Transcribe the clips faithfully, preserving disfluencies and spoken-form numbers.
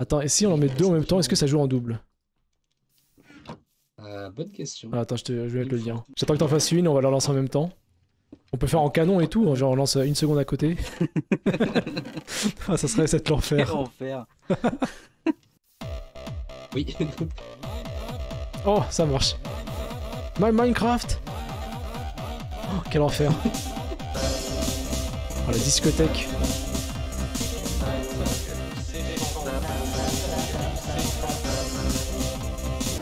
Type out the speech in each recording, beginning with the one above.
Attends, et si on en met deux en même temps, est-ce que ça joue en double? Euh, bonne question. Ah, attends, je, te, je vais mettre le lien. J'attends que t'en fasses une, on va la lancer en même temps. On peut faire en canon et tout, genre on lance une seconde à côté. Ah, ça serait cette l'enfer. L'enfer. Oui. Oh, ça marche. My Minecraft. Oh, quel enfer. Oh, la discothèque.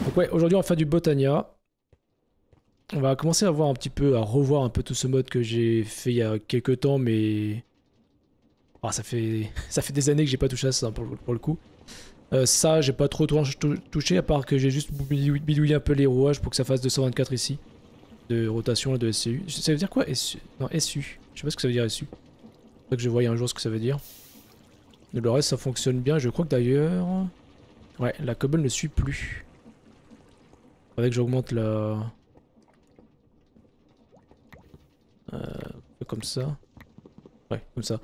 Donc ouais, aujourd'hui on va faire du Botania. On va commencer à voir un petit peu, à revoir un peu tout ce mode que j'ai fait il y a quelques temps, mais... Oh, ça fait ça fait des années que j'ai pas touché à ça pour, pour le coup. Euh, ça, j'ai pas trop touché, à part que j'ai juste bidouillé un peu les rouages pour que ça fasse deux cent vingt-quatre ici. De rotation, de S U. Ça veut dire quoi S U? Non, S U. Je sais pas ce que ça veut dire S U. Faudrait que je voie un jour ce que ça veut dire. Et le reste, ça fonctionne bien. Je crois que d'ailleurs... Ouais, la cobble ne suit plus. Faudrait que j'augmente la... Euh, comme ça. Ouais, comme ça.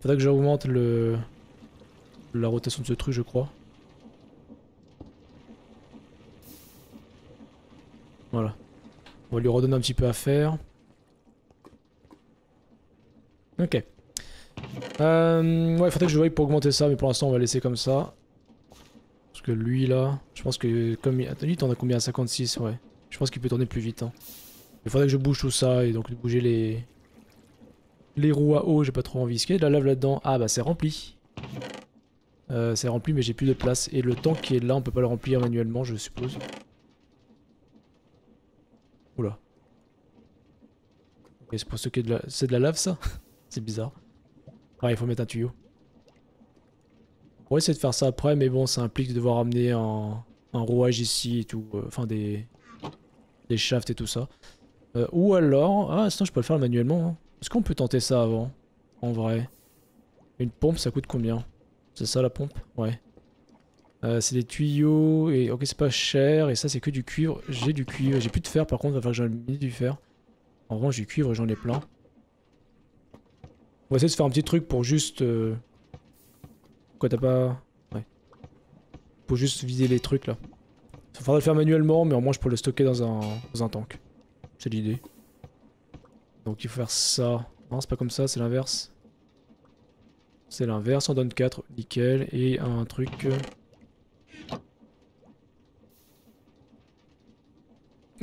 Faudrait que j'augmente le... la rotation de ce truc, je crois. Voilà. On va lui redonner un petit peu à faire. Ok. Euh, ouais, faudrait que je voie pour augmenter ça, mais pour l'instant on va laisser comme ça. Parce que lui là, je pense que comme il... Attends, lui il tourne à combien? cinquante-six, ouais. Je pense qu'il peut tourner plus vite. Hein. Il faudrait que je bouge tout ça et donc bouger les... les roues à eau, j'ai pas trop envie. Est-ce qu'il y a de la lave là-dedans? Ah bah c'est rempli. Euh, c'est rempli mais j'ai plus de place. Et le tank qui est là on peut pas le remplir manuellement je suppose. Oula. Et c'est pour stocker de la... C'est de la lave ça? C'est bizarre. Ah il faut mettre un tuyau. On va essayer de faire ça après mais bon ça implique de devoir amener un, un rouage ici et tout. Enfin euh, des... des shafts et tout ça. Euh, ou alors... Ah sinon je peux le faire manuellement. Hein. Est-ce qu'on peut tenter ça avant? En vrai. Une pompe ça coûte combien? C'est ça la pompe? Ouais. Euh, c'est des tuyaux et ok c'est pas cher et ça c'est que du cuivre. J'ai du cuivre, j'ai plus de fer par contre, va falloir que j'en mette du fer. En revanche du cuivre j'en ai plein. On va essayer de faire un petit truc pour juste... Euh... Quoi t'as pas... Ouais. Pour juste vider les trucs là. Il faudra le faire manuellement mais au moins je peux le stocker dans un, dans un tank. C'est l'idée. Donc il faut faire ça. Non c'est pas comme ça, c'est l'inverse. C'est l'inverse, on donne quatre, nickel, et un truc...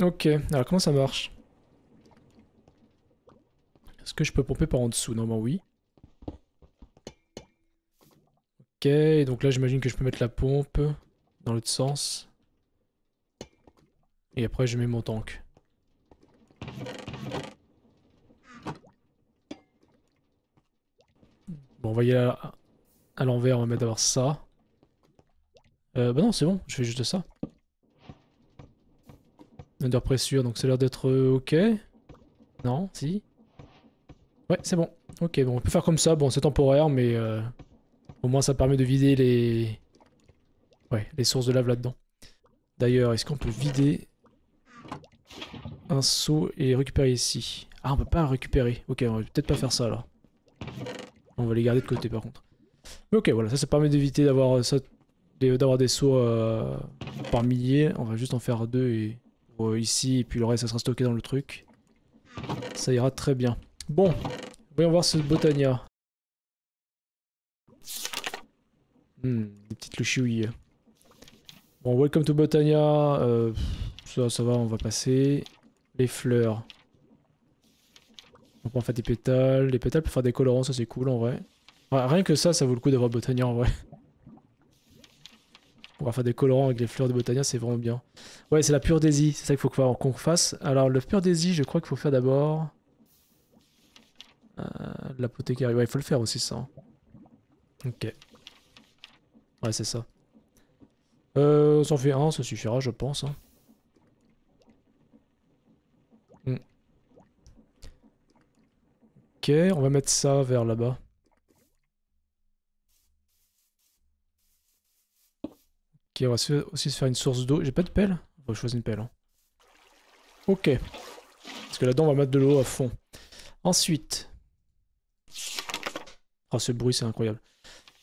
Ok, alors comment ça marche? Est-ce que je peux pomper par en dessous? Normalement oui. Ok, donc là j'imagine que je peux mettre la pompe dans l'autre sens. Et après je mets mon tank. Bon, on va y aller à l'envers, on va mettre d'abord ça. Euh, bah non, c'est bon, je fais juste ça. Under pressure, donc ça a l'air d'être ok. Non, si. Ouais, c'est bon. Ok, bon, on peut faire comme ça. Bon, c'est temporaire, mais euh, au moins ça permet de vider les... Ouais, les sources de lave là-dedans. D'ailleurs, est-ce qu'on peut vider un seau et récupérer ici? Ah, on peut pas récupérer. Ok, on va peut-être pas faire ça, là. On va les garder de côté par contre. Mais ok voilà, ça ça permet d'éviter d'avoir d'avoir des seaux euh, par milliers. On va juste en faire deux et, euh, ici et puis le reste ça sera stocké dans le truc. Ça ira très bien. Bon, voyons voir ce Botania. Hmm, des petites louchouilles. Bon, welcome to Botania. Euh, ça, ça va, on va passer. Les fleurs. On peut en faire des pétales, les pétales pour faire des colorants, ça c'est cool en vrai. Ouais, rien que ça, ça vaut le coup d'avoir Botania en vrai. On va faire des colorants avec les fleurs de Botania, c'est vraiment bien. Ouais, c'est la pure daisy, c'est ça qu'il faut qu'on fasse. Alors, le pure daisy, je crois qu'il faut faire d'abord... Euh, l'apothécaire, ouais, il faut le faire aussi ça. Ok. Ouais, c'est ça. Euh, on s'en fait un, ça suffira, je pense. Hein. Mm. Okay, on va mettre ça vers là-bas. Ok, on va aussi se faire une source d'eau. J'ai pas de pelle? Faut que je choisisse une pelle. Hein. Ok. Parce que là-dedans, on va mettre de l'eau à fond. Ensuite. Oh, ce bruit, c'est incroyable.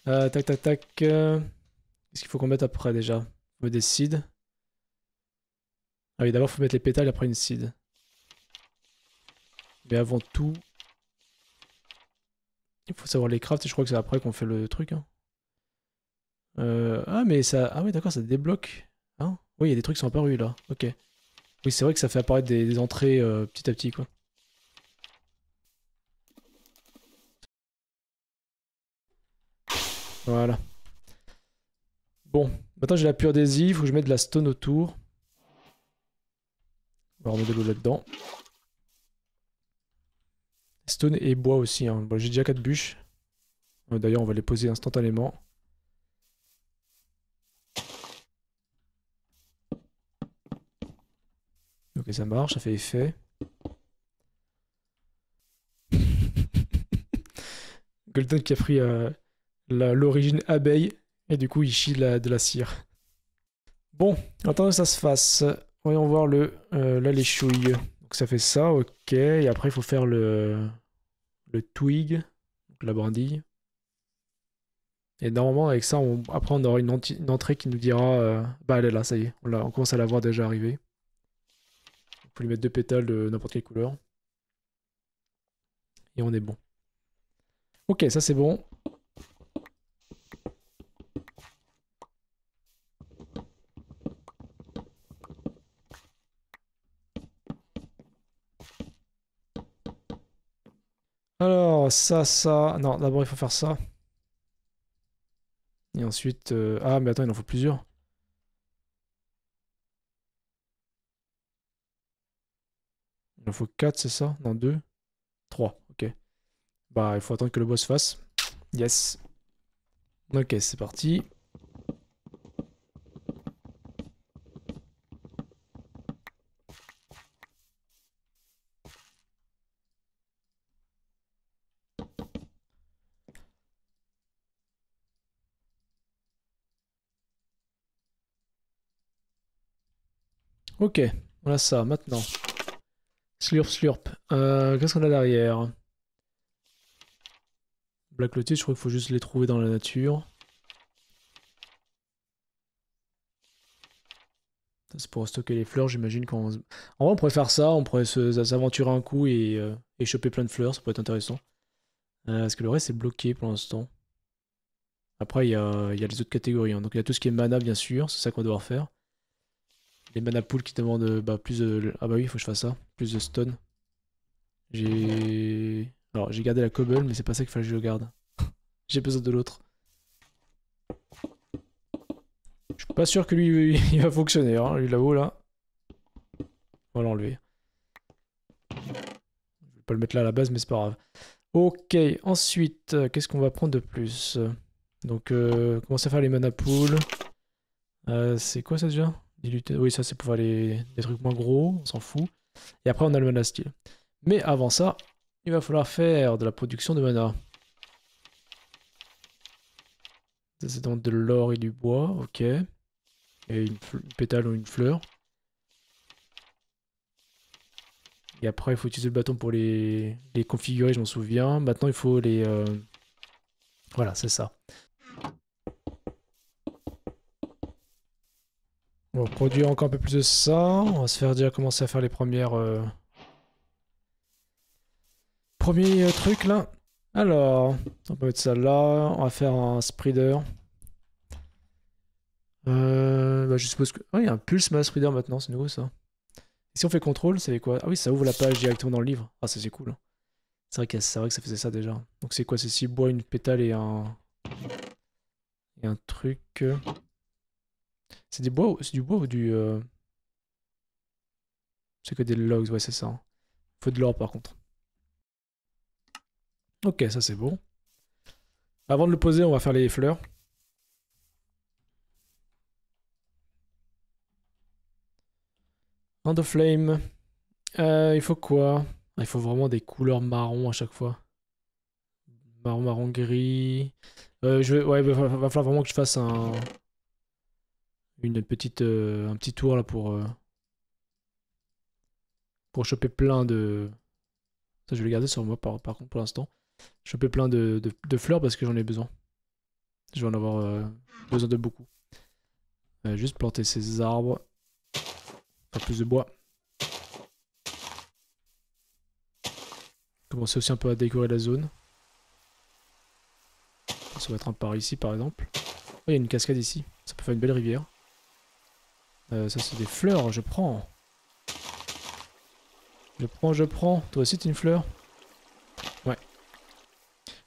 Euh, tac, tac, tac. Euh... Qu'est-ce qu'il faut qu'on mette après déjà? On met des seeds. Ah oui, d'abord faut mettre les pétales, après une seed. Mais avant tout, il faut savoir les crafts et je crois que c'est après qu'on fait le truc. Hein. Euh, ah mais ça... Ah oui d'accord, ça débloque. Hein, oui, il y a des trucs qui sont apparus là. Ok. Oui, c'est vrai que ça fait apparaître des, des entrées euh, petit à petit quoi. Voilà. Bon, maintenant j'ai la pure des îles, il faut que je mette de la stone autour. On va remettre de l'eau là-dedans. Stone et bois aussi. Hein. Bon, j'ai déjà quatre bûches. D'ailleurs, on va les poser instantanément. Ok, ça marche, ça fait effet. Golden qui a pris euh, l'origine abeille et du coup il chie de la, de la cire. Bon, en attendant que ça se fasse, voyons voir le, euh, là les chouilles. Donc ça fait ça, ok. Et après il faut faire le, le twig, donc la brindille. Et normalement avec ça, on, après on aura une, une entrée qui nous dira... Euh, bah elle est là, ça y est, on, on commence à la voir déjà arriver. Faut lui mettre deux pétales de n'importe quelle couleur. Et on est bon. Ok, ça c'est bon. Alors, ça, ça... Non, d'abord il faut faire ça. Et ensuite... Euh... Ah, mais attends, il en faut plusieurs. Il en faut quatre, c'est ça? Non, deux. trois, ok. Bah, il faut attendre que le boss fasse. Yes. Ok, c'est parti. Ok, on a ça maintenant. Slurp, slurp. Euh, Qu'est-ce qu'on a derrière? Black Lotus, je crois qu'il faut juste les trouver dans la nature. Ça, c'est pour stocker les fleurs, j'imagine. Quand on... En vrai, on pourrait faire ça, on pourrait s'aventurer un coup et, euh, et choper plein de fleurs, ça pourrait être intéressant. Euh, parce que le reste est bloqué pour l'instant. Après, il y a, y a les autres catégories. Hein. Donc, il y a tout ce qui est mana, bien sûr, c'est ça qu'on va devoir faire. Les mana poules qui demandent bah, plus de... Ah bah oui, il faut que je fasse ça. Plus de stone. J'ai... Alors, j'ai gardé la cobble, mais c'est pas ça qu'il fallait que je garde. J'ai besoin de l'autre. Je suis pas sûr que lui, il va fonctionner. Hein. Lui, là-haut, là. On va l'enlever. Je vais pas le mettre là à la base, mais c'est pas grave. Ok, ensuite, qu'est-ce qu'on va prendre de plus? Donc, euh, commencer à faire les mana poules. Euh, c'est quoi ça déjà? Oui, ça c'est pour faire les... des trucs moins gros, on s'en fout. Et après on a le mana style. Mais avant ça, il va falloir faire de la production de mana. Ça c'est donc de l'or et du bois, ok. Et une, f... une pétale ou une fleur. Et après il faut utiliser le bâton pour les, les configurer, je m'en souviens. Maintenant il faut les... Euh... Voilà, c'est ça. On va produire encore un peu plus de ça, on va se faire dire commencer à faire les premières... Euh... Premier euh, truc là. Alors, on peut mettre ça là, on va faire un spreader. Euh, bah, je suppose que... Ah, il y a un pulse mass spreader maintenant, c'est nouveau ça. Et si on fait contrôle, ça fait quoi? Ah oui, ça ouvre la page directement dans le livre. Ah ça c'est cool. Hein. C'est vrai, vrai que ça faisait ça déjà. Donc c'est quoi? C'est six bois, une pétale et un... Et un truc... Euh... C'est du bois ou du... Euh... C'est que des logs, ouais c'est ça. Faut de l'or par contre. Ok, ça c'est bon. Avant de le poser, on va faire les fleurs. And the flame. Euh, il faut quoi? Il faut vraiment des couleurs marron à chaque fois. Marron, marron, gris. Euh, je vais... Ouais, il va, va falloir vraiment que je fasse un... Une petite, euh, un petit tour là pour, euh, pour choper plein de... Ça je vais le garder sur moi par, par contre pour l'instant. Choper plein de, de, de fleurs parce que j'en ai besoin. Je vais en avoir euh, besoin de beaucoup. On va juste planter ces arbres. Faire plus de bois. Commencer aussi un peu à décorer la zone. Ça va être un par ici par exemple. Oh, il y a une cascade ici. Ça peut faire une belle rivière. Euh, ça c'est des fleurs, je prends. Je prends, je prends. Toi aussi t'es une fleur. Ouais.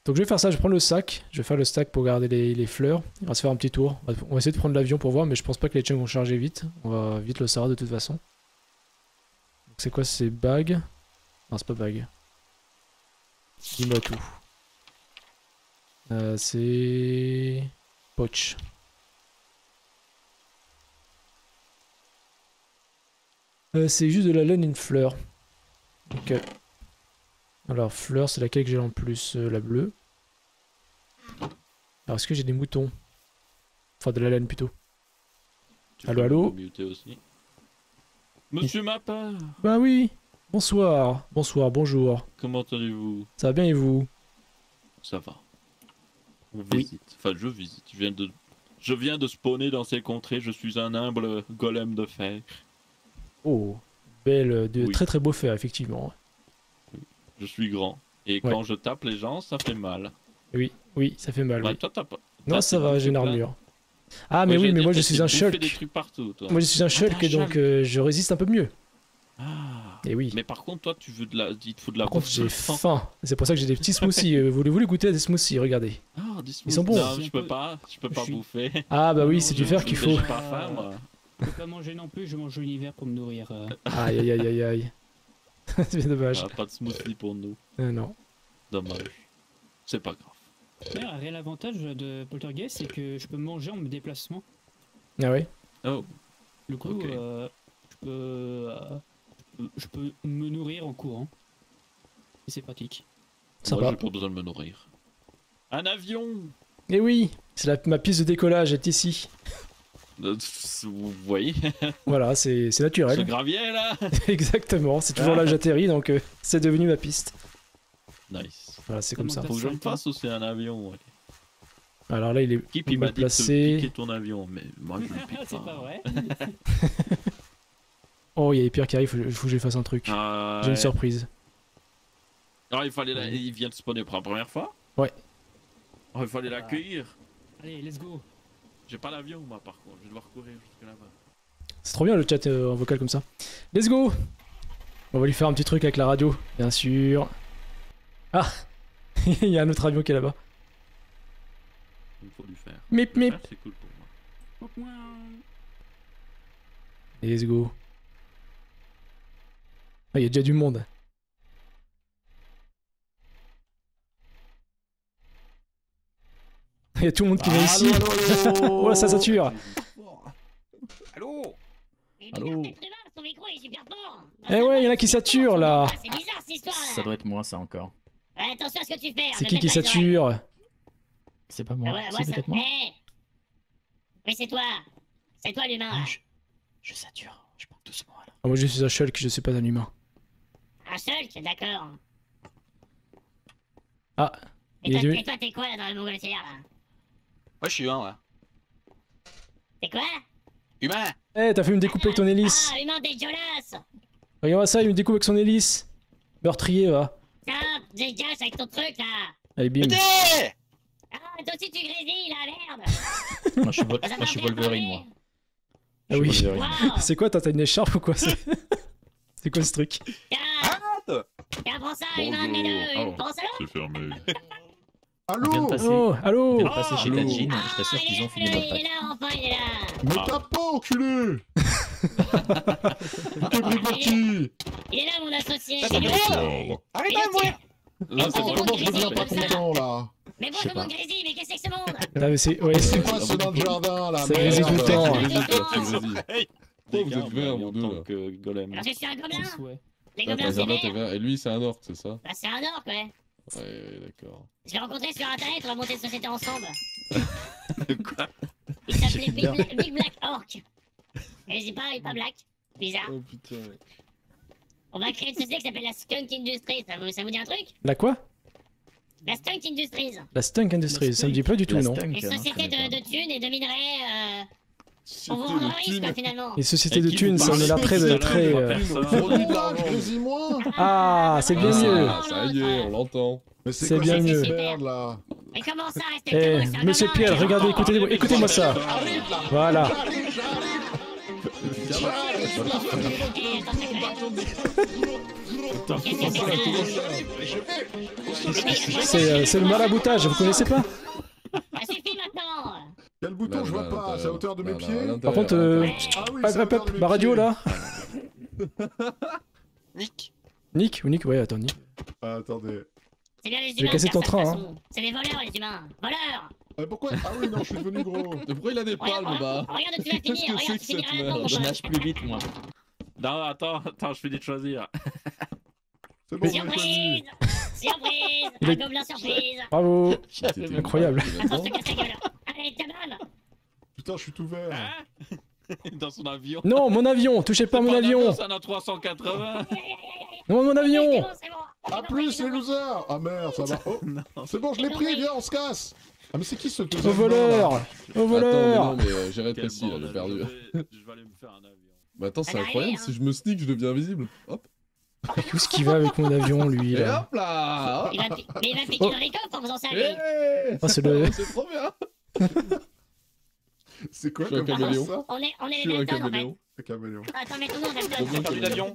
Donc je vais faire ça, je prends le sac. Je vais faire le stack pour garder les, les fleurs. On va se faire un petit tour. On va, on va essayer de prendre l'avion pour voir, mais je pense pas que les chunks vont charger vite. On va vite le sarrer de toute façon. C'est quoi ces bagues? Non, c'est pas bagues. Dis-moi tout. Euh, c'est... Poch. Euh, c'est juste de la laine et une fleur. Ok. Alors, fleur, c'est laquelle que j'ai en plus, euh, la bleue. Alors, est-ce que j'ai des moutons? Enfin, de la laine plutôt. Tu allô, allô aussi. Monsieur Mapper. Bah oui. Bonsoir. Bonsoir, bonjour. Comment allez-vous? Ça va bien et vous? Ça va. On visite. Oui. Enfin, je visite. Je viens, de... je viens de spawner dans ces contrées. Je suis un humble golem de fer. Oh, belle, de... oui. Très très beau fer, effectivement. Je suis grand. Et ouais. Quand je tape les gens, ça fait mal. Oui, oui, ça fait mal. Bah, oui. Toi, t'as pas... Non, ça va, j'ai une armure. Ah, mais moi, oui, mais moi je suis un shulk. Des trucs partout, toi. Moi je suis un shulk, ah, donc euh, je résiste un peu mieux. Ah, et oui. Mais par contre, toi, tu veux de la... il te faut de la bouffe. J'ai faim. C'est pour ça que j'ai des petits smoothies. Voulez-vous les goûter à des smoothies? Regardez. Ah, des smoothies. Ils sont bons. Non, je peux pas, je peux pas je... bouffer. Ah, bah oui, c'est du fer qu'il faut. Je pas faim, moi. Je peux pas manger non plus, je mange l'hiver pour me nourrir. Aïe, aïe, aïe, aïe. C'est bien dommage. Ah, pas de smoothie pour nous. Euh, non. Dommage. C'est pas grave. Ouais, un réel avantage de Poltergeist, c'est que je peux manger en me déplacement. Ah ouais. Oh. Du coup, okay. euh, je, peux, euh, je peux me nourrir en courant. Et c'est pratique. Sympa. Moi, j'ai pas besoin de me nourrir. Un avion. Eh oui, c'est ma piste de décollage, est ici. Vous voyez. Voilà, c'est naturel. Ce gravier là. Exactement, c'est toujours ah. Là que j'atterris, donc euh, c'est devenu ma piste. Nice. Voilà, c'est comme ça. Faut que je me passe ou c'est un avion? Ouais. Alors là, il est Kip, il m'a dit de piquer ton avion, mais moi je le pique pas. C'est pas vrai. Oh, il y a les pires qui arrivent, il faut que je fasse un truc. Ah, j'ai ouais. Une surprise. Ah, il fallait la... il vient de spawner pour la première fois. Ouais. Oh, il fallait l'accueillir. Allez, let's go. J'ai pas l'avion moi par contre, je vais devoir courir jusque là-bas. C'est trop bien le chat euh, en vocal comme ça. Let's go. On va lui faire un petit truc avec la radio, bien sûr. Ah. Il y a un autre avion qui est là-bas. Il faut lui faire. Mip mip. C'est cool pour moi. Let's go. Ah, il y a déjà du monde. Il y a tout le monde qui vient ici. Allô, allô, allô. Oh là, ça sature. Allô. Allô. Eh ouais, il y en a qui saturent là. C'est bizarre cette histoire là. Ça doit être moi ça encore. Ouais, attention à ce que tu fais. C'est qui qui sature? C'est pas moi. C'est peut-être moi. Oui, c'est toi. C'est toi l'humain. Je sature. Je parle doucement là. Moi je suis un shulk, je suis pas un humain. Un shulk, d'accord. Ah. Et toi t'es quoi là dans le montgolfière là? Moi je suis humain, ouais. T'es quoi? Humain. Eh, hey, t'as fait me découper avec ton hélice. Ah, humain dégueulasse. Regarde ça, il me découpe avec son hélice. Meurtrier, va. Tiens, dégage avec ton truc, là. Allez, bim. Ah, toi aussi tu grésilles, là, merde. Moi, je suis, moi, je suis Wolverine, moi. Ah oui. Wow. C'est quoi, t'as une écharpe ou quoi? C'est quoi ce truc? Tiens, tiens, prends ça, humain, mais deux. Prends ça. C'est fermé. Allô, oh, allô. Je viens de passer chez Tajin, je t'assure qu'ils ont fini leur pack. Il est là, enfin, il est là. Mais t'as pas, enculé. T'es préparti. Il est là, mon associé. Arrête de mourir. Là, c'est vraiment que je deviens pas content, là. Mais bon, tout le monde grésille, mais qu'est-ce que c'est que ce monde? Non, mais c'est... Ouais, c'est pas ce dans le jardin, là. Ça grésille tout le temps. Pourquoi vous êtes vert, mon dieu, là? Golem. Parce que je suis un gobelin. Les gobelins, c'est vert. Et lui, c'est un orc, c'est ça? Bah, c'est un orc, ouais. Ouais, ouais, d'accord. Je l'ai rencontré sur internet, on va monter une société ensemble. Quoi? Il s'appelait Big, Bla Big Black Orc. Mais c'est pas, il est pas black. Bizarre. Oh putain. On va créer une société qui s'appelle la Skunk Industries, ça vous, ça vous dit un truc? La quoi? La Skunk Industries. La Skunk Industries, ça me dit pas du tout, non? Une société de, de thunes et de minerais. Euh... On vous rend riche, pas finalement. Les sociétés de thunes, on est là très... Ah, c'est bien mieux. Ça y est, on l'entend. C'est bien mieux. Mais comment ça, reste comme ça? Monsieur Pierre, regardez, écoutez-moi écoutez ça. Voilà. C'est le maraboutage, vous connaissez pas? Ça suffit maintenant. Il y a le bouton, je vois pas, c'est à hauteur de mes pieds. Par contre, euh... hop, hop, ma radio là. Nick. Nick ou Nick? Ouais, attends, Nick. Ah, attendez. C'est bien les humains. Je vais casser ton train, hein. C'est des voleurs, les humains. Voleurs. Pourquoi? Ah oui, non, je suis devenu gros. Pourquoi il a des palmes, bah? Regarde, tu vas finir, regarde, tu finiras la tombe. Je nage plus vite, moi. Non, attends, attends, je finis de choisir. C'est bon, surprise. Surprise. Un gobelin surprise. Bravo. C'était incroyable. Attends, je te casse la gueule. Allez, tabam. Putain, je suis tout vert. Dans son avion. Non, mon avion, touchez pas mon avion. C'est un trois cent quatre-vingts. Non, mon avion. A plus, les losers. Ah merde, ça va. C'est bon, je l'ai pris, viens, on se casse. Ah mais c'est qui ce petit voleur? Au voleur. Attends, mais non, mais euh, j'ai rétréci, là, j'ai perdu. Je vais, je vais aller me faire un avion. Bah attends, c'est incroyable, hein. Si je me sneak, je deviens invisible. Hop. Où ce qu'il va avec mon avion, lui là? Et hop là. Il va, mais il va piquer oh. Dans les coffres en faisant ça, lui. Hey oh, c'est le... trop bien. C'est quoi comme caméléon? On est, on est les Belton, en fait. C'est caméléon. Attends, mais ton nom, Belton. T'as perdu l'avion?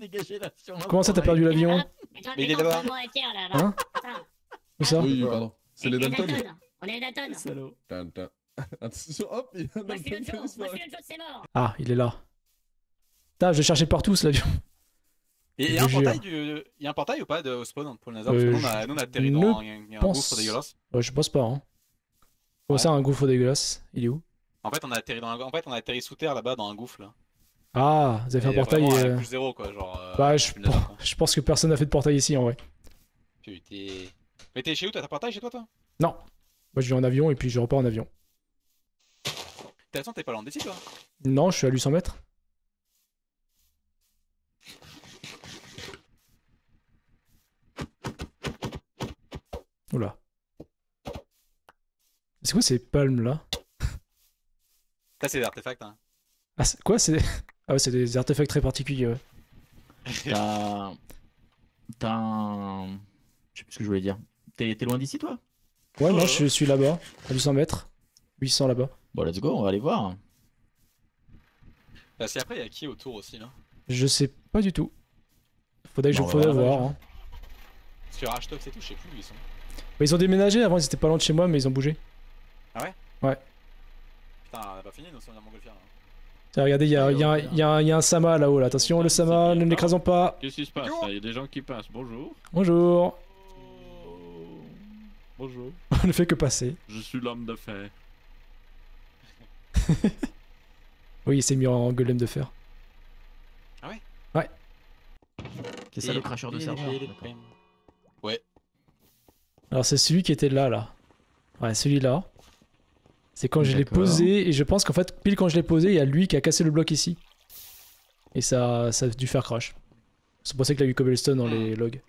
Comment ça, t'as perdu l'avion? Mais il est là-bas. Hein? Où ça? Oui, pardon. C'est les Belton. On est Dalton. Salaud. Attention, hop, il a moi je suis l'autre chose, moi je suis l'autre chose, c'est mort. Ah, il est là. Putain, je vais chercher partout cet avion. Et il y a un portail du... il y a un portail ou pas de... au spawn pour le Nazar? Parce que nous on a, nous, on a atterri dans un gouffre dégueulasse. Ouais, je pense pas, hein. Comment ça, un gouffre dégueulasse? Il est où? En fait, on a atterri dans un... en fait, on a atterri sous terre là-bas dans un gouffre là. Ah, vous avez fait un portail et... Euh... plus zéro quoi, genre. Bah, je... je pense que personne n'a fait de portail ici en vrai. Putain. Mais t'es chez où? T'as un portail chez toi, toi? Non. Moi je vais en avion et puis je repars en avion. T'as raison, t'es pas loin d'ici toi? Non, je suis à huit cents mètres. Oula. C'est quoi ces palmes là? Ça c'est des artefacts, hein. Ah c'est quoi? C'est ah ouais, c'est des artefacts très particuliers, ouais. T'as... T'as un... Je sais plus ce que je voulais dire. T'es loin d'ici toi? Ouais, moi je suis là-bas, à huit cents mètres. huit cents là-bas. Bon, let's go, on va aller voir. Parce qu'après, il y a qui autour aussi là? Je sais pas du tout. Faudrait que je faudrait voir. Sur H T O X et tout, je sais plus où ils sont. Ils ont déménagé, avant ils étaient pas loin de chez moi, mais ils ont bougé. Ah ouais? Ouais. Putain, on a pas fini, nous sommes en Montgolfière. Tiens, regardez, il y a un Sama là-haut là. Attention, le Sama, ne l'écrasons pas. Qu'est-ce qui se passe? Il y a des gens qui passent. Bonjour. Bonjour. Bonjour. On ne fait que passer. Je suis l'homme de fer. Oui, il s'est mis en golem de fer. Ah ouais? Ouais. C'est ça le cracheur de cerveau. Ouais. Alors c'est celui qui était là, là. Ouais, celui-là. C'est quand je l'ai posé, et je pense qu'en fait, pile quand je l'ai posé, il y a lui qui a cassé le bloc ici. Et ça, ça a dû faire crash. C'est pour ça qu'il a eu cobblestone dans les logs.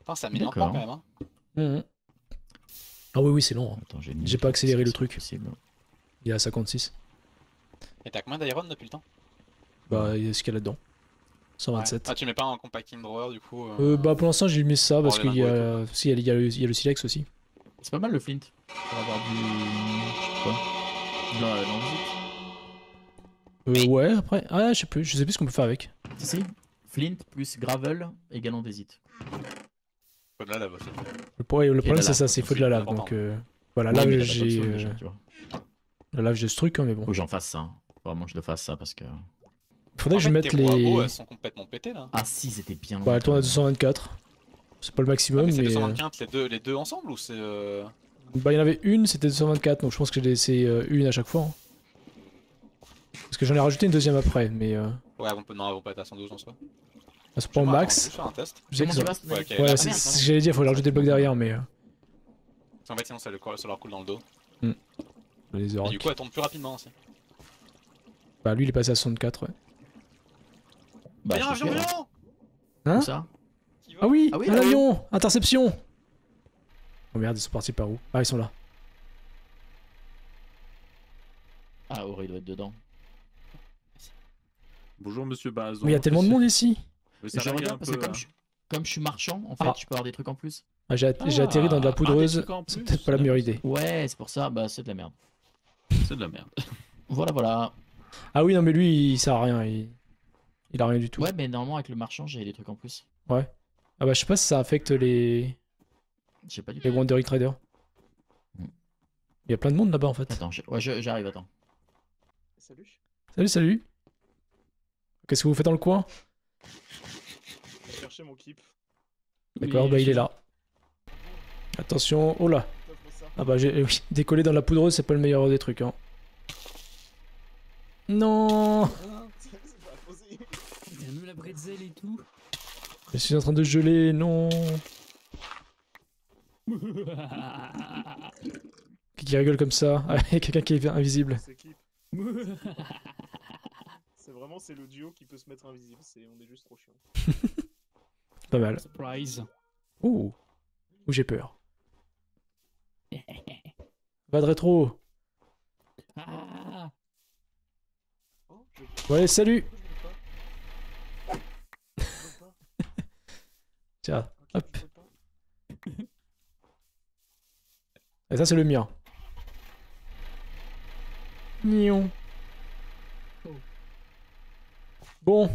Attends, ça met quand même, hein. Mmh. Ah oui oui c'est long, hein. J'ai pas accéléré le truc, il est à cinquante-six. Et t'as combien d'iron depuis le temps? Bah il y a ce qu'il y a là-dedans, cent vingt-sept. Ouais. Ah tu mets pas un compacting drawer du coup? Euh, euh bah pour l'instant j'ai mis ça parce qu'il y, a... si, y, a, y, a y a le silex aussi. C'est pas mal le flint, pour avoir du... je sais pas, dans le zit. Euh ouais après, ah je sais plus, je sais plus ce qu'on peut faire avec. Si si, flint plus gravel égale andésite. Faut de la lave aussi. Le problème c'est ça, c'est faut de la lave, donc euh, voilà, là j'ai euh, la lave j'ai ce truc, hein, mais bon. Faut que j'en fasse ça, vraiment je le fasse ça parce que... Faudrait que je mette les... Elles sont complètement pétées là. Ah si, c'était bien. Bah elles tournent à deux cent vingt-quatre, c'est pas le maximum mais... C'est deux cent vingt-quatre les deux ensemble ou c'est... Bah il y en avait une, c'était deux cent vingt-quatre, donc je pense que j'ai laissé une à chaque fois. Parce que j'en ai rajouté une deuxième après, mais... Ouais, on peut être à cent douze en soi. À ce point max, ouais, j'allais dire, faut leur jeter le bloc derrière, mais. En fait, sinon ça leur coule dans le dos. Et du coup, elle tombe plus rapidement aussi. Bah, lui il est passé à soixante-quatre, ouais. Bah, il y a un avion, avion! Hein? Ah oui, un avion! Interception! Oh merde, ils sont partis par où? Ah, ils sont là. Ah, Auré, il doit être dedans. Bonjour monsieur Bazon. Mais il y a tellement de monde ici. Mais ça je regarde parce peu, que comme, hein. je, comme je suis marchand, en fait, ah. je peux avoir des trucs en plus. Ah, j'ai ah, atterri dans de la poudreuse, ah, c'est peut-être pas la meilleure idée. Ouais, c'est pour ça, bah c'est de la merde. C'est de la merde. Voilà, voilà. Ah oui, non mais lui, il sert à rien, il... il a rien du tout. Ouais, mais normalement avec le marchand, j'ai des trucs en plus. Ouais. Ah bah je sais pas si ça affecte les... J'ai pas du tout. Les Wandering Traders. Hmm. Il y a plein de monde là-bas en fait. Attends, ouais, j'arrive, attends. Salut. Salut, salut. Qu'est-ce que vous faites dans le coin? Je vais chercher mon keep. D'accord, oui, bah il est là. Attention, oh là. Ah bah j'ai oui, décollé dans la poudreuse, c'est pas le meilleur des trucs hein. Non. Je suis en train de geler, non. Qui, qui rigole comme ça? Ah, quelqu'un qui est invisible. C'est vraiment c'est le duo qui peut se mettre invisible, c'est on est juste trop chiant. Pas mal. Surprise. Ouh, Ouh j'ai peur. Va de rétro. Ah. Bon allez, salut. Tiens, hop. Et ça c'est le mien. Mignon. Bon,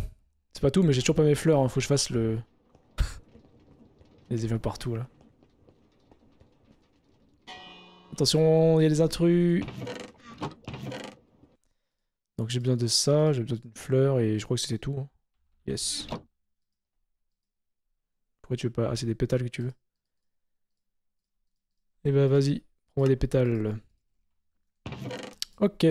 c'est pas tout mais j'ai toujours pas mes fleurs, hein. Faut que je fasse le... Les avions partout là. Attention, il y a des intrus. Donc j'ai besoin de ça, j'ai besoin d'une fleur et je crois que c'était tout. Hein. Yes. Pourquoi tu veux pas... Ah c'est des pétales que tu veux. Eh bah ben, vas-y, prends-moi des pétales. Ok.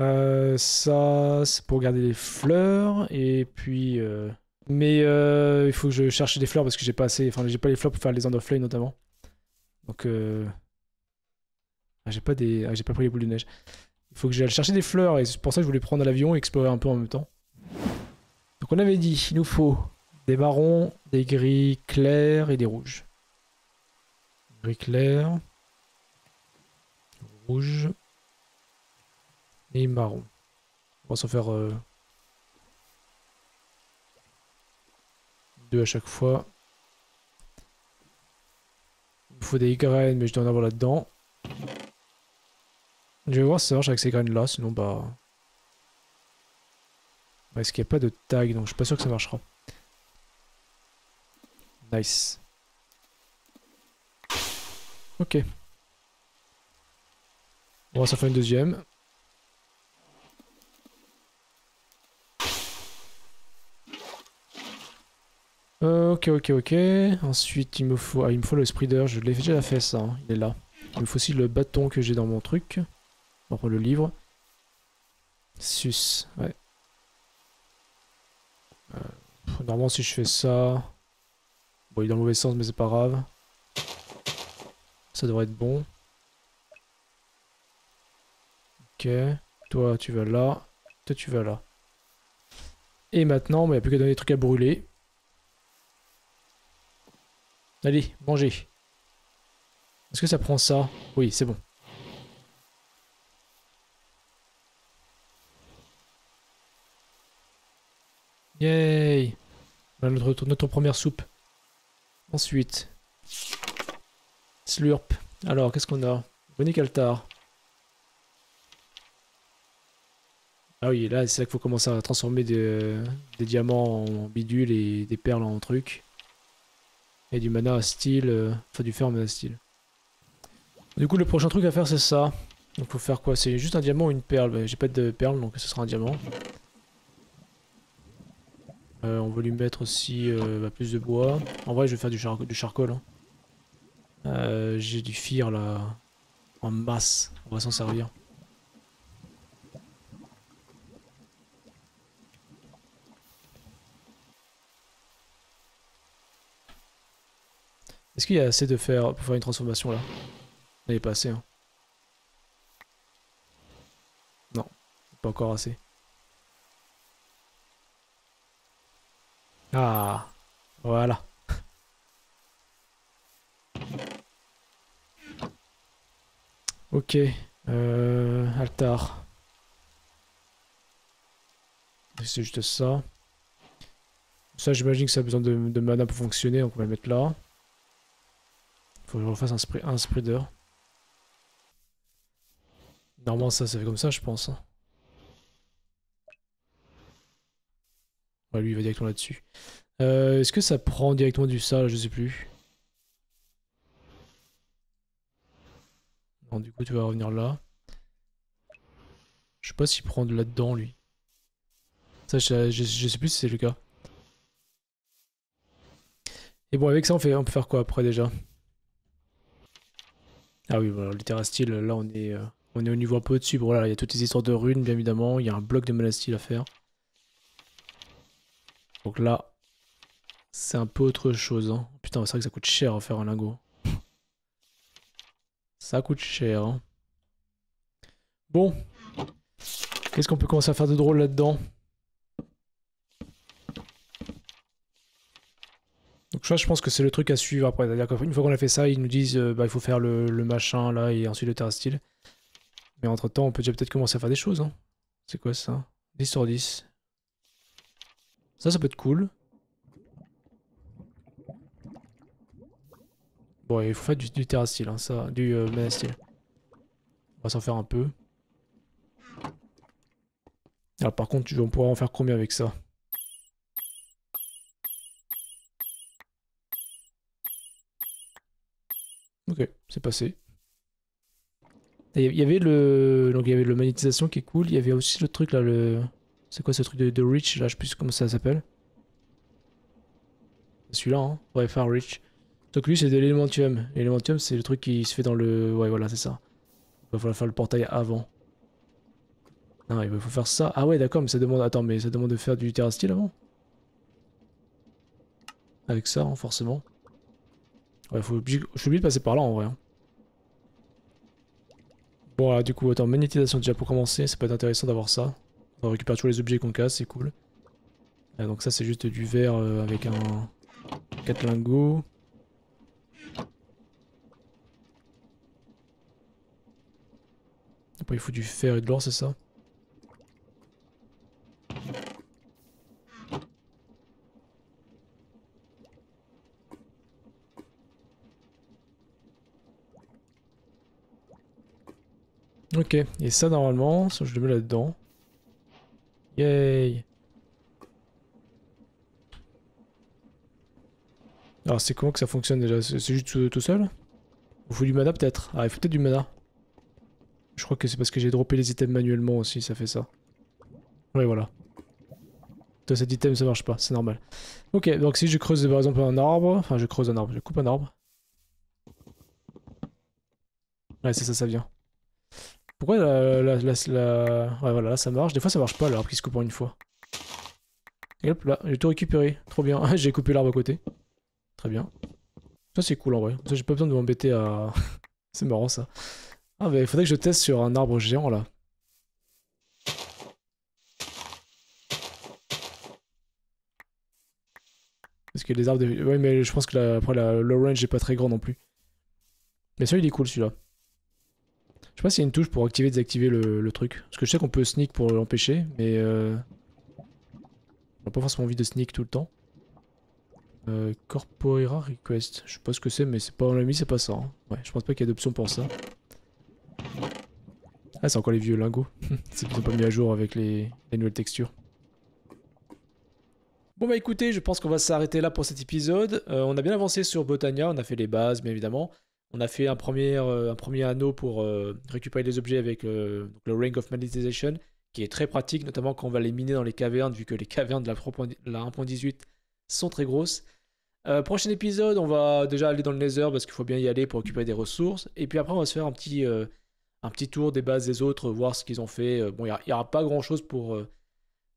Euh, ça c'est pour garder les fleurs et puis... Euh... Mais euh, il faut que je cherche des fleurs parce que j'ai pas assez... Enfin j'ai pas les fleurs pour faire les enderfly notamment. Donc... Euh... Ah, j'ai pas des... ah, j'ai pas pris les boules de neige. Il faut que j'aille chercher des fleurs et c'est pour ça que je voulais prendre l'avion et explorer un peu en même temps. Donc on avait dit, il nous faut des marrons, des gris clairs et des rouges. Gris clair, rouge et marron. On va s'en faire euh, deux à chaque fois. Il me faut des graines mais je dois en avoir là-dedans. Je vais voir si ça marche avec ces graines là, sinon bah... Parce qu'il n'y a pas de tag, donc je suis pas sûr que ça marchera. Nice. Ok. On va s'en faire une deuxième. Euh, ok, ok, ok. Ensuite il me faut... Ah, il me faut le spreader, je l'ai déjà fait ça, hein. Il est là. Il me faut aussi le bâton que j'ai dans mon truc. Pour le livre. Sus, ouais. Euh, normalement si je fais ça... Bon il est dans le mauvais sens mais c'est pas grave. Ça devrait être bon. Ok. Toi tu vas là. Toi tu vas là. Et maintenant, il n'y a plus qu'à donner des trucs à brûler. Allez, mangez. Est-ce que ça prend ça? Oui, c'est bon. Yay! Voilà notre, notre première soupe. Ensuite. Slurp. Alors, qu'est-ce qu'on a? Bonique altar. Ah oui, là, c'est là qu'il faut commencer à transformer des, des diamants en bidules et des perles en trucs. Et du mana à style. Euh, enfin, du fer en mana à style. Du coup le prochain truc à faire c'est ça. Donc faut faire quoi? C'est juste un diamant ou une perle? Bah, j'ai pas de perle donc ce sera un diamant. Euh, on va lui mettre aussi euh, bah, plus de bois. En vrai je vais faire du, char du charcoal. Hein. Euh, j'ai du fire là. En masse. On va s'en servir. Est-ce qu'il y a assez de fer pour faire une transformation là? Il est pas assez hein. Non, pas encore assez. Ah, voilà. Ok, euh, altar. c'est juste ça. Ça, j'imagine que ça a besoin de, de mana pour fonctionner, donc on va le mettre là. Faut que je refasse un, spray, un spreader. Normalement, ça, ça fait comme ça, je pense. Ouais, lui, il va directement là-dessus. Euh, Est-ce que ça prend directement du sale? Je sais plus. Non, du coup, tu vas revenir là. Je sais pas s'il prend de là-dedans, lui. Ça, je, je, je sais plus si c'est le cas. Et bon, avec ça, on, fait, on peut faire quoi après déjà? Ah oui, voilà, les terrastiles, là, on est, euh, on est au niveau un peu au-dessus. Bon, là, il y a toutes les histoires de runes, bien évidemment. Il y a un bloc de monastile à faire. Donc là, c'est un peu autre chose. Hein. Putain, c'est vrai que ça coûte cher à faire un lingot. Ça coûte cher. Hein. Bon. Qu'est-ce qu'on peut commencer à faire de drôle là-dedans? Donc ça, je pense que c'est le truc à suivre après. C'est-à-dire qu'une fois qu'on a fait ça, ils nous disent euh, bah, il faut faire le, le machin là et ensuite le terrastyle. Mais entre-temps, on peut déjà peut-être commencer à faire des choses. Hein. C'est quoi ça? dix sur dix. Ça, ça peut être cool. Bon, il faut faire du, du terrastyle, hein, ça, du euh, manastyle. On va s'en faire un peu. Alors par contre, on pourra en faire combien avec ça? Ok, c'est passé. Il y avait le... Donc il y avait le magnétisation qui est cool, il y avait aussi le truc là, le... C'est quoi ce truc de, de Rich là? Je sais plus comment ça s'appelle. Celui-là, hein. Ouais, faire Rich. Donc lui, c'est de l'Elementium. L'Elementium, c'est le truc qui se fait dans le... Ouais, voilà, c'est ça. Il va falloir faire le portail avant. Non, il faut faire ça. Ah ouais, d'accord, mais ça demande... Attends, mais ça demande de faire du terrastyle avant? Avec ça, hein, forcément. Ouais, faut... je suis obligé de passer par là, en vrai. Hein. Bon, voilà, du coup, attends, magnétisation déjà pour commencer. Ça peut être intéressant d'avoir ça. On récupère toujours les objets qu'on casse, c'est cool. Ah, donc ça c'est juste du verre euh, avec un... quatre lingots. Après il faut du fer et de l'or, c'est ça? Ok, et ça normalement, ça, je le mets là-dedans. Yay. Alors c'est comment que ça fonctionne déjà? C'est juste tout seul? Il faut du mana peut-être? Ah, il faut peut-être du mana. Je crois que c'est parce que j'ai droppé les items manuellement aussi, ça fait ça. Ouais, voilà. Toi, cet item ça marche pas, c'est normal. Ok, donc si je creuse par exemple un arbre, enfin je creuse un arbre, je coupe un arbre. Ouais, c'est ça, ça vient. Pourquoi la, la, la, la... Ouais, voilà, là ça marche. Des fois ça marche pas l'arbre qui se coupe en une fois. Et hop là, j'ai tout récupéré. Trop bien. J'ai coupé l'arbre à côté. Très bien. Ça c'est cool en vrai. Ça j'ai pas besoin de m'embêter à... C'est marrant ça. Ah bah il faudrait que je teste sur un arbre géant là. Parce que les arbres... De... Ouais mais je pense que la... après la... le range est pas très grand non plus. Mais celui-là il est cool celui-là. Je sais pas s'il y a une touche pour activer et désactiver le, le truc. Parce que je sais qu'on peut sneak pour l'empêcher, mais euh... on n'a pas forcément envie de sneak tout le temps. Euh, Corpora Request, je sais pas ce que c'est, mais c'est pas on l'a mis, c'est pas ça. Hein. Ouais, je pense pas qu'il y a d'option pour ça. Ah, c'est encore les vieux lingots. C'est qu'ils ont pas mis à jour avec les, les nouvelles textures. Bon bah écoutez, je pense qu'on va s'arrêter là pour cet épisode. Euh, on a bien avancé sur Botania, on a fait les bases, bien évidemment. On a fait un premier, euh, un premier anneau pour euh, récupérer les objets avec euh, donc le Ring of Magnetization, qui est très pratique, notamment quand on va les miner dans les cavernes, vu que les cavernes de la un point dix-huit sont très grosses. Euh, prochain épisode, on va déjà aller dans le Nether, parce qu'il faut bien y aller pour récupérer des ressources. Et puis après, on va se faire un petit, euh, un petit tour des bases des autres, voir ce qu'ils ont fait. Bon, il n'y aura pas grand-chose pour, euh,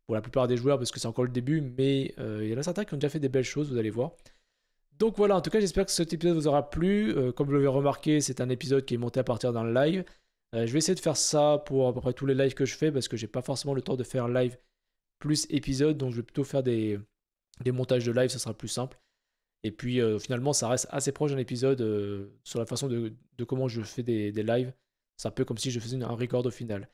pour la plupart des joueurs, parce que c'est encore le début, mais euh, il y en a certains qui ont déjà fait des belles choses, vous allez voir. Donc voilà, en tout cas j'espère que cet épisode vous aura plu. Euh, comme vous l'avez remarqué, c'est un épisode qui est monté à partir d'un live. Euh, je vais essayer de faire ça pour à peu près tous les lives que je fais parce que j'ai pas forcément le temps de faire live plus épisode. Donc je vais plutôt faire des, des montages de live, ça sera plus simple. Et puis euh, finalement ça reste assez proche d'un épisode euh, sur la façon de, de comment je fais des, des lives. C'est un peu comme si je faisais une, un record au final.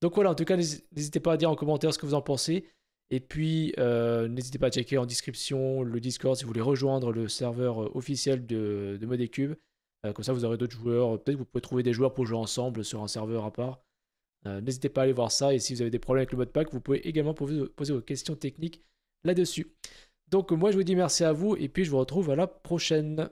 Donc voilà, en tout cas n'hésitez pas à dire en commentaire ce que vous en pensez. Et puis, euh, n'hésitez pas à checker en description le Discord si vous voulez rejoindre le serveur officiel de, de Modécube. Euh, comme ça, vous aurez d'autres joueurs. Peut-être que vous pouvez trouver des joueurs pour jouer ensemble sur un serveur à part. Euh, n'hésitez pas à aller voir ça. Et si vous avez des problèmes avec le modpack, vous pouvez également poser, poser vos questions techniques là-dessus. Donc, moi, je vous dis merci à vous. Et puis, je vous retrouve à la prochaine.